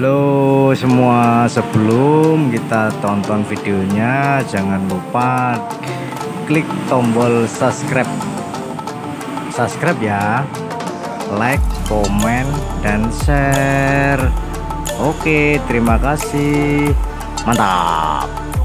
Halo semua, sebelum kita tonton videonya jangan lupa klik tombol subscribe ya, like, komen, dan share. Oke, terima kasih, mantap.